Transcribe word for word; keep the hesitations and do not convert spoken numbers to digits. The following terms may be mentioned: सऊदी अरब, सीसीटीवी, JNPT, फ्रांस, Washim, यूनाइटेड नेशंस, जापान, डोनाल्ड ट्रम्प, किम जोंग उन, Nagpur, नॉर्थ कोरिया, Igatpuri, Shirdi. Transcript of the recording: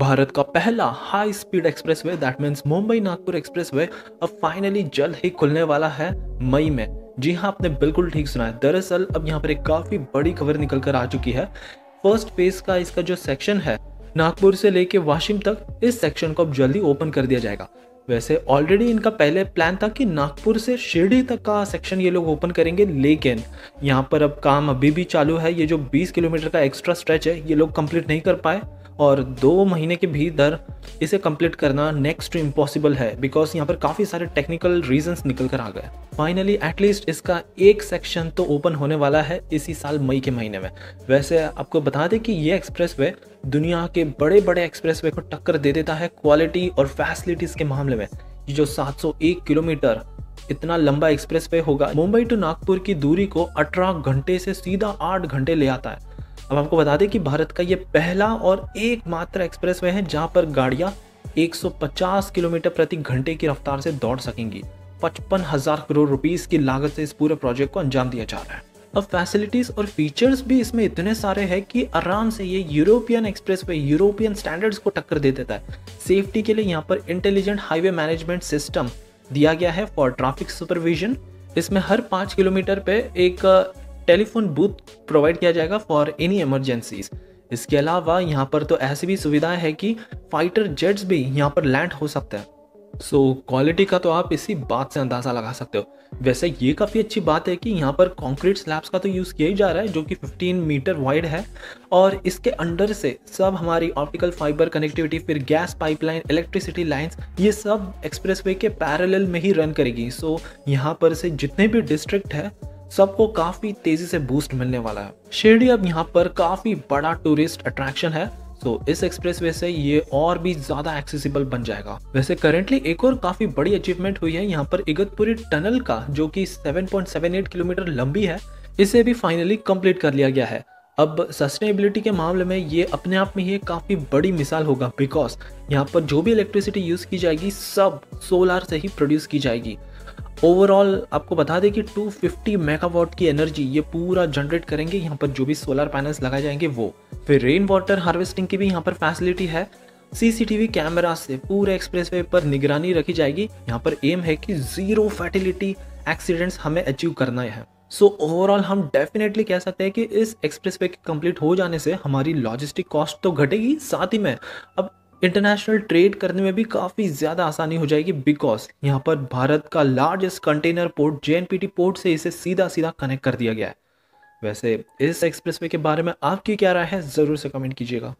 भारत का पहला high speed expressway that means Mumbai Nagpur expressway अब फाइनली जल्द ही खुलने वाला है मई में। जी हाँ, आपने बिल्कुल ठीक सुना है। दरअसल अब यहाँ पर एक काफ़ी बड़ी खबर निकल कर आ चुकी है। फर्स्ट फेज का इसका जो सेक्शन है नागपुर से लेके वाशिम तक, इस सेक्शन को अब जल्दी ओपन कर दिया जाएगा। वैसे ऑलरेडी इनका पहले प्लान था कि नागपुर से शिरडी तक का सेक्शन ये लोग ओपन करेंगे, लेकिन यहाँ पर अब काम अभी भी चालू है। ये जो बीस किलोमीटर का एक्स्ट्रा स्ट्रेच है ये लोग कंप्लीट नहीं कर पाए और दो महीने के भीतर इसे कंप्लीट करना नेक्स्ट टू इम्पॉसिबल है, बिकॉज यहाँ पर काफ़ी सारे टेक्निकल रीजंस निकल कर आ गए। फाइनली एटलीस्ट इसका एक सेक्शन तो ओपन होने वाला है इसी साल मई के महीने में। वैसे आपको बता दें कि ये एक्सप्रेसवे दुनिया के बड़े बड़े एक्सप्रेसवे को टक्कर दे देता है क्वालिटी और फैसिलिटीज़ के मामले में। ये जो सात सौ एक किलोमीटर इतना लंबा एक्सप्रेसवे होगा, मुंबई टू नागपुर की दूरी को अठारह घंटे से सीधा आठ घंटे ले आता है। अब आपको बता दें कि भारत का ये पहला और एकमात्र एक्सप्रेसवे है जहां पर गाड़ियां एक सौ पचास किलोमीटर प्रति घंटे की रफ्तार से दौड़ सकेंगी। पचपन हजार करोड़ रुपीस की लागत से इस पूरे प्रोजेक्ट को अंजाम दिया जा रहा है। अब फैसिलिटीज और फीचर्स भी इसमें इतने सारे हैं कि आराम से ये यूरोपियन एक्सप्रेसवे, यूरोपियन स्टैंडर्ड्स को टक्कर दे देता है। सेफ्टी के लिए यहाँ पर इंटेलिजेंट हाईवे मैनेजमेंट सिस्टम दिया गया है फॉर ट्रैफिक सुपरविजन। इसमें हर पाँच किलोमीटर पे एक टेलीफोन बूथ प्रोवाइड किया जाएगा फॉर एनी इमरजेंसीज। इसके अलावा यहाँ पर तो ऐसी भी सुविधाएं है कि फाइटर जेट्स भी यहाँ पर लैंड हो सकता है। सो so, क्वालिटी का तो आप इसी बात से अंदाज़ा लगा सकते हो। वैसे ये काफ़ी अच्छी बात है कि यहाँ पर कंक्रीट स्लैब्स का तो यूज़ किया ही जा रहा है जो कि पंद्रह मीटर वाइड है, और इसके अंडर से सब हमारी ऑप्टिकल फाइबर कनेक्टिविटी, फिर गैस पाइपलाइन, इलेक्ट्रिसिटी लाइंस, ये सब एक्सप्रेसवे के पैरेलल में ही रन करेगी। सो so, यहाँ पर से जितने भी डिस्ट्रिक्ट है सबको काफ़ी तेज़ी से बूस्ट मिलने वाला है। शिरडी अब यहाँ पर काफ़ी बड़ा टूरिस्ट अट्रैक्शन है, तो इस एक्सप्रेसवे से ये और भी ज़्यादा एक्सेसिबल बन जाएगा। वैसे करंटली एक और काफ़ी बड़ी अचीवमेंट हुई है यहाँ पर इगतपुरी टनल का, जो कि सात पॉइंट सात आठ किलोमीटर लंबी है, इसे भी फाइनली कंप्लीट कर लिया गया है। अब सस्टेनेबिलिटी के मामले में ये अपने आप में ही काफ़ी बड़ी मिसाल होगा, बिकॉज यहाँ पर जो भी इलेक्ट्रिसिटी यूज़ की जाएगी सब सोलार से ही प्रोड्यूस की जाएगी। ओवरऑल आपको बता दें कि दो सौ पचास मेगावाट की एनर्जी ये पूरा जनरेट करेंगे यहाँ पर जो भी सोलर पैनल्स लगाए जाएंगे वो। फिर रेन वाटर हार्वेस्टिंग की भी यहाँ पर फैसिलिटी है। सीसीटीवी कैमरा से पूरे एक्सप्रेसवे पर निगरानी रखी जाएगी। यहाँ पर एम है कि जीरो फैटिलिटी एक्सीडेंट्स हमें अचीव करना है। सो so, ओवरऑल हम डेफिनेटली कह सकते हैं कि इस एक्सप्रेसवे के कंप्लीट हो जाने से हमारी लॉजिस्टिक कॉस्ट तो घटेगी, साथ ही में अब इंटरनेशनल ट्रेड करने में भी काफ़ी ज़्यादा आसानी हो जाएगी, बिकॉज यहाँ पर भारत का largest container port J N P T port से इसे सीधा सीधा कनेक्ट कर दिया गया है। वैसे इस एक्सप्रेसवे के बारे में आपकी क्या राय है ज़रूर से कमेंट कीजिएगा।